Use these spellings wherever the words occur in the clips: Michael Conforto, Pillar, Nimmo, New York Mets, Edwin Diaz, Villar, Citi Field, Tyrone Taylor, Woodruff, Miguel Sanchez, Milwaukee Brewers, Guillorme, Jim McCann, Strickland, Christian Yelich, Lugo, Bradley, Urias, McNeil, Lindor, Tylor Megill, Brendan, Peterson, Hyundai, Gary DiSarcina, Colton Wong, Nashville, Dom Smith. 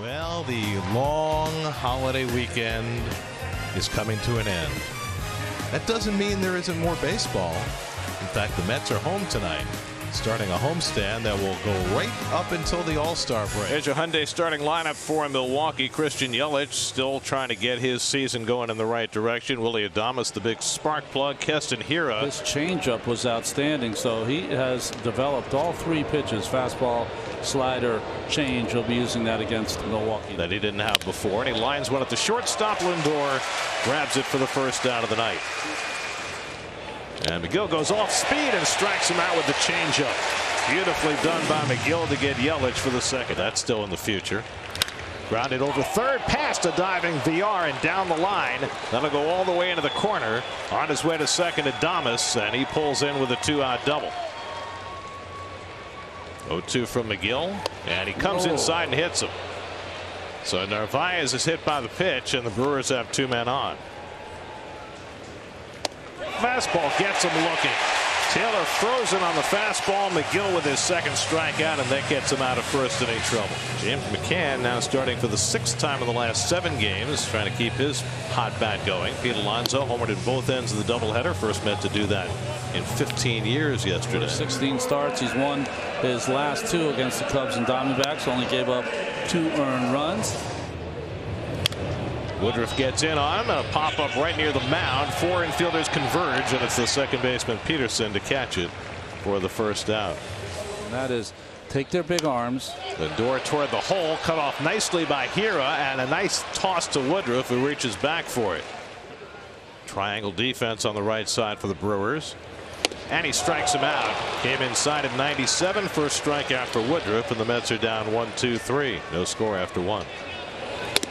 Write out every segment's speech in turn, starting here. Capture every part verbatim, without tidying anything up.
Well, the long holiday weekend is coming to an end. That doesn't mean there isn't more baseball. In fact, the Mets are home tonight, starting a homestand that will go right up until the All-Star break. Here's your Hyundai starting lineup for Milwaukee. Christian Yelich still trying to get his season going in the right direction. Willy Adames, the big spark plug. Keston Hiura. This changeup was outstanding, so he has developed all three pitches: fastball, slider, change. He'll be using that against Milwaukee that he didn't have before, and he lines one at the shortstop. Lindor grabs it for the first out of the night. And Megill goes off speed and strikes him out with the changeup. Beautifully done by Megill to get Yelich for the second. That's still in the future. Grounded over third, past a diving Villar and down the line. That'll go all the way into the corner. On his way to second, Adames, and he pulls in with a two-out double. oh two from Megill, and he comes Whoa. inside and hits him. So Narvaez is hit by the pitch, and the Brewers have two men on. Fastball gets him looking. Taylor frozen on the fastball. Megill with his second strikeout, and that gets him out of first in any trouble. Jim McCann now starting for the sixth time in the last seven games, trying to keep his hot bat going. Pete Alonso homered at both ends of the doubleheader. First Met to do that in fifteen years yesterday. sixteen starts. He's won his last two against the Cubs and Diamondbacks. Only gave up two earned runs. Woodruff gets in on him, and a pop-up right near the mound. Four infielders converge, and it's the second baseman Peterson to catch it for the first out. And that is take their big arms. The door toward the hole, cut off nicely by Hiura, and a nice toss to Woodruff, who reaches back for it. Triangle defense on the right side for the Brewers. And he strikes him out. Came inside at ninety-seven. First strikeout for Woodruff, and the Mets are down one, two, three. No score after one.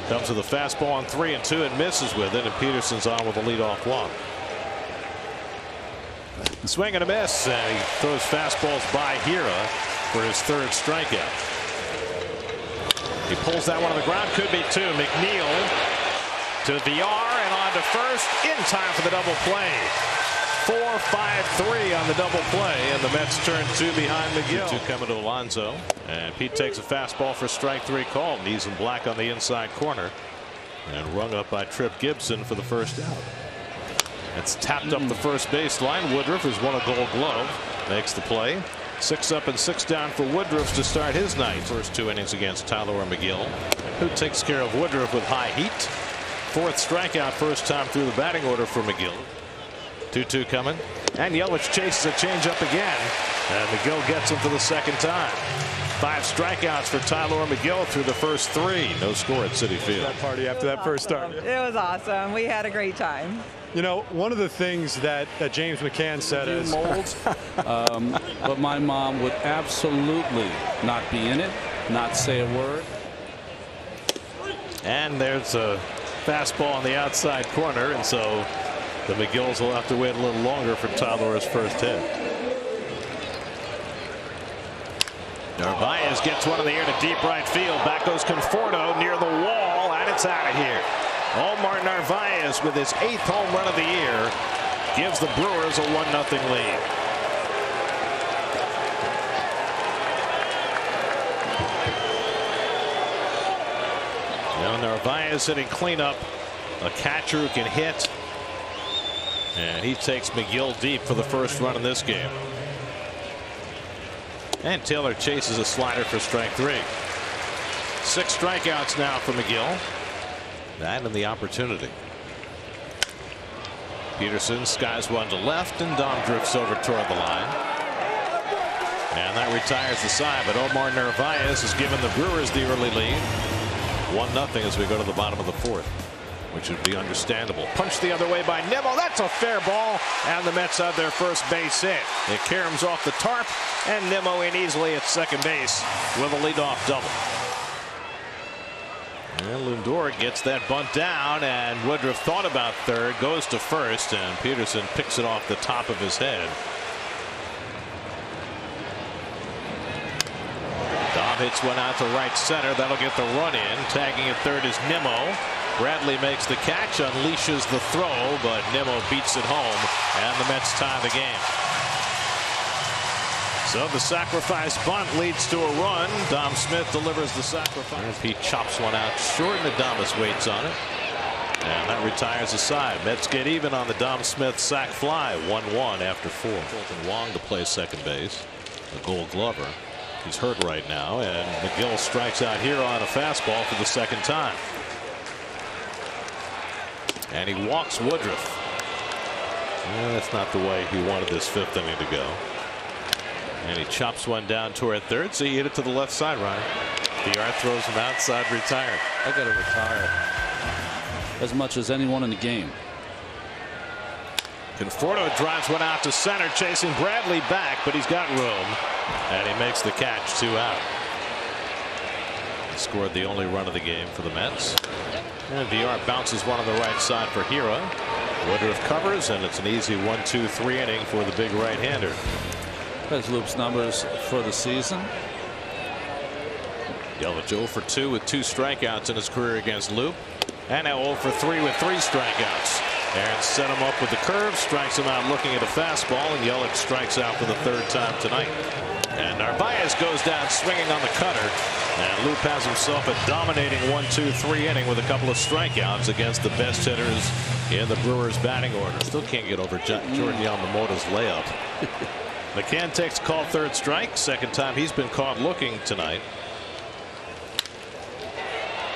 Comes with a fastball on three and two and misses with it, and Peterson's on with a leadoff walk. Swing and a miss, and he throws fastballs by Hiura for his third strikeout. He pulls that one on the ground, could be two. McNeil to Villar and on to first in time for the double play. Four, five, three on the double play, and the Mets turn two behind Megill. Two coming to Alonso, and Pete takes a fastball for strike three call. Knees in black on the inside corner, and rung up by Tripp Gibson for the first out. It's tapped mm. up the first baseline. Woodruff has won a Gold Glove, makes the play. Six up and six down for Woodruff to start his night. First two innings against Tylor Megill, who takes care of Woodruff with high heat. Fourth strikeout, first time through the batting order for Megill. two two coming, and Yelich chases a changeup again, and Megill gets him for the second time. Five strikeouts for Tylor Megill through the first three. No score at Citi Field. That party after that first start. It was awesome. We had a great time. You know, one of the things that, that James McCann said is, um, but my mom would absolutely not be in it, not say a word. And there's a fastball on the outside corner, and so the Megills will have to wait a little longer for Tylor's first hit. Narvaez gets one in the air to deep right field. Back goes Conforto near the wall, and it's out of here. Omar Narvaez with his eighth home run of the year gives the Brewers a one nothing lead. Now Narvaez hitting cleanup, a catcher who can hit. And he takes Megill deep for the first run in this game. And Taylor chases a slider for strike three. Six strikeouts now for Megill. That and the opportunity. Peterson skies one to left, and Dom drifts over toward the line. And that retires the side, but Omar Narvaez has given the Brewers the early lead. one nothing as we go to the bottom of the fourth, which would be understandable. Punched the other way by Nimmo. That's a fair ball, and the Mets have their first base hit. It caroms off the tarp, and Nimmo in easily at second base with a leadoff double. And Lindor gets that bunt down, and Woodruff thought about third, goes to first, and Peterson picks it off the top of his head. Dom hits one out to right center. That'll get the run in. Tagging at third is Nimmo. Bradley makes the catch, unleashes the throw, but Nimmo beats it home, and the Mets tie the game. So the sacrifice bunt leads to a run. Dom Smith delivers the sacrifice. He chops one out short, and Adames waits on it. And that retires aside. Mets get even on the Dom Smith sac fly. one one after four. Colton Wong to play second base. The Gold Glover. He's hurt right now, and Megill strikes out here on a fastball for the second time. And he walks Woodruff. Yeah, that's not the way he wanted this fifth inning to go. And he chops one down toward third, so he hit it to the left side, Ryan. Villar throws him outside, retired. I got to retire as much as anyone in the game. Conforto drives one out to center, chasing Bradley back, but he's got room, and he makes the catch. Two out. He scored the only run of the game for the Mets. And Villar bounces one on the right side for Hiura. Woodruff covers, and it's an easy one, two, three inning for the big right-hander. That's Loop's numbers for the season. Yelich oh for two with two strikeouts in his career against Loop, and now oh for three with three strikeouts. And set him up with the curve, strikes him out looking at a fastball, and Yelich strikes out for the third time tonight. And Narvaez goes down swinging on the cutter, and Loop has himself a dominating one two three inning with a couple of strikeouts against the best hitters in the Brewers batting order. Still can't get over Jordan Yamamoto's layup. McCann takes call third strike, second time he's been caught looking tonight.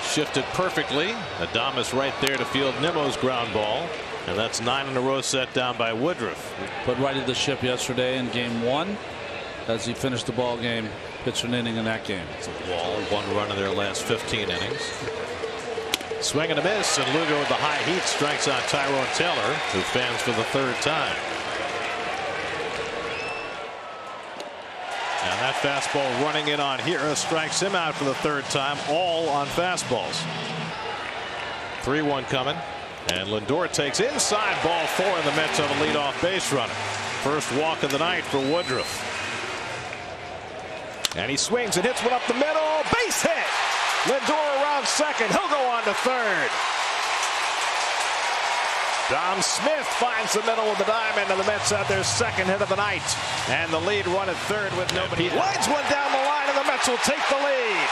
Shifted perfectly. Adames right there to field Nimmo's ground ball, and that's nine in a row set down by Woodruff. But righted the ship yesterday in game one as he finished the ball game, pitched an inning in that game. It's a wall, one run in their last fifteen innings. Swing and a miss, and Lugo with the high heat strikes out Tyrone Taylor, who fans for the third time. And that fastball running in on Hiura strikes him out for the third time, all on fastballs. three one coming, and Lindor takes inside ball four, and the Mets have a leadoff base runner. First walk of the night for Woodruff. And he swings and hits one up the middle, base hit. Lindor around second, he'll go on to third. Dom Smith finds the middle of the diamond, and the Mets have their second hit of the night. And the lead run at third with nobody. Lines one down the line, and the Mets will take the lead.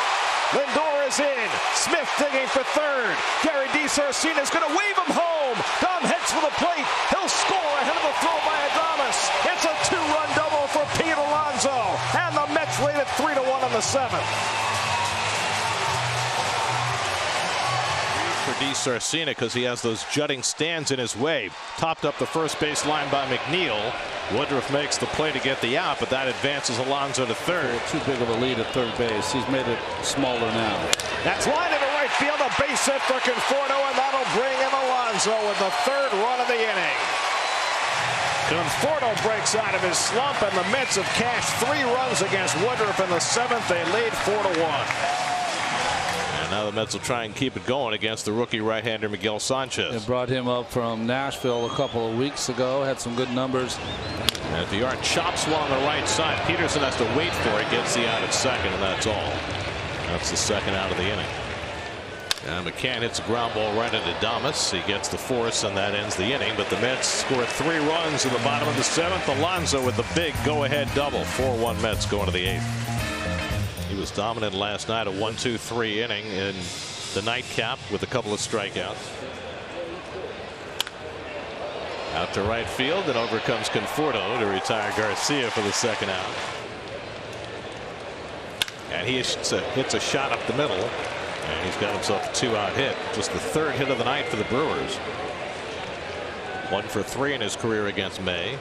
Lindor is in. Smith digging for third. Gary DiSarcina is going to wave him home. Dom heads for the plate. He'll score ahead of a throw by Adames. It's a two-run double for Pete Alonso, and the Mets lead at three to one on the seventh. For DiSarcina because he has those jutting stands in his way. Topped up the first base line by McNeil. Woodruff makes the play to get the out, but that advances Alonso to third. Too big of a lead at third base. He's made it smaller now. That's lined into right field. A base hit for Conforto, and that'll bring in Alonso with the third run of the inning. Conforto breaks out of his slump, and the Mets have cashed three runs against Woodruff in the seventh. They lead four to one. Now the Mets will try and keep it going against the rookie right-hander Miguel Sanchez. They brought him up from Nashville a couple of weeks ago. Had some good numbers. And Villar chops one on the right side. Peterson has to wait for it. Gets the out at second, and that's all. That's the second out of the inning. And McCann hits a ground ball right into Adames. He gets the force, and that ends the inning. But the Mets score three runs in the bottom of the seventh. Alonso with the big go-ahead double. four one Mets going to the eighth. He was dominant last night, a one two three inning in the nightcap with a couple of strikeouts. Out to right field, and over comes Conforto to retire Garcia for the second out. And he hits a, hits a shot up the middle, and he's got himself a two-out hit. Just the third hit of the night for the Brewers. One for three in his career against May.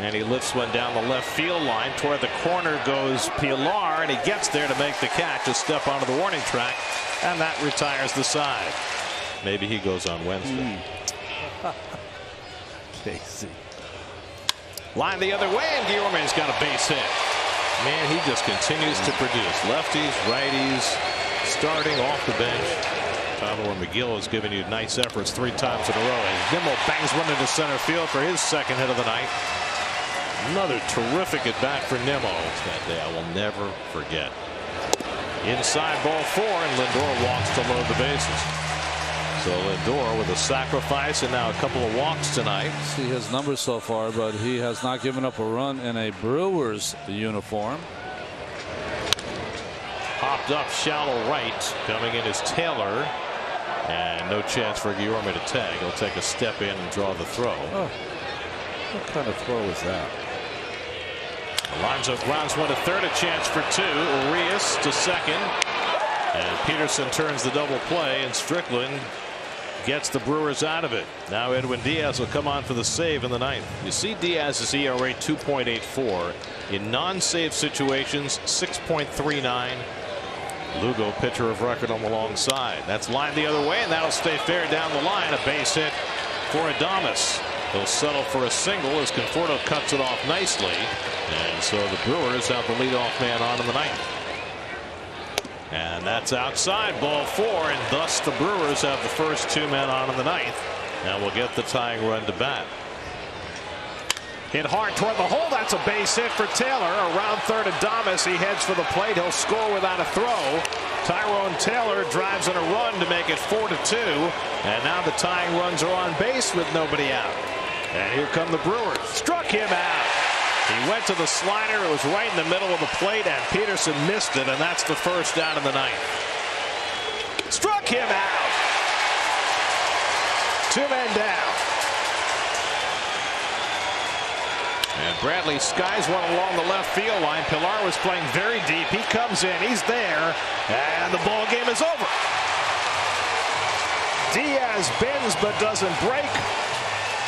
And he lifts one down the left field line. Toward the corner goes Pillar, and he gets there to make the catch. A step onto the warning track, and that retires the side. Maybe he goes on Wednesday. Mm. Casey. Line the other way, and Guillorme's got a base hit. Man, he just continues to produce. Lefties, righties, starting off the bench. Tylor Megill has given you nice efforts three times in a row. And Nimmo bangs one into center field for his second hit of the night. Another terrific at bat for Nimmo. That day I will never forget. Inside ball four, and Lindor walks to load the bases. So Lindor with a sacrifice and now a couple of walks tonight. See his numbers so far, but he has not given up a run in a Brewers uniform. Hopped up shallow right. Coming in is Taylor. And no chance for Guillorme to tag. He'll take a step in and draw the throw. Oh, what kind of throw is that? Alonso grounds one to third, a chance for two. Urias to second. And Peterson turns the double play, and Strickland gets the Brewers out of it. Now Edwin Diaz will come on for the save in the ninth. You see Diaz's E R A two point eight four. In non-save situations, six point three nine. Lugo, pitcher of record on the long side. That's lined the other way, and that'll stay fair down the line. A base hit for Adames. He'll settle for a single as Conforto cuts it off nicely. And so the Brewers have the leadoff man on in the ninth. And that's outside, ball four, and thus the Brewers have the first two men on in the ninth. And we'll get the tying run to bat. Hit hard toward the hole. That's a base hit for Taylor. Around third, Adames. He heads for the plate. He'll score without a throw. Tyrone Taylor drives in a run to make it four to two. And now the tying runs are on base with nobody out. And here come the Brewers. Struck him out. He went to the slider. It was right in the middle of the plate, and Peterson missed it, and that's the first down in the ninth. Struck him out. Two men down. And Bradley skies one along the left field line. Pillar was playing very deep. He comes in. He's there, and the ball game is over. Diaz bends but doesn't break.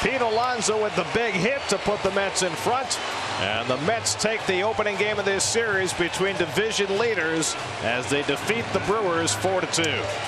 Pete Alonso with the big hit to put the Mets in front. And the Mets take the opening game of this series between division leaders as they defeat the Brewers four to two.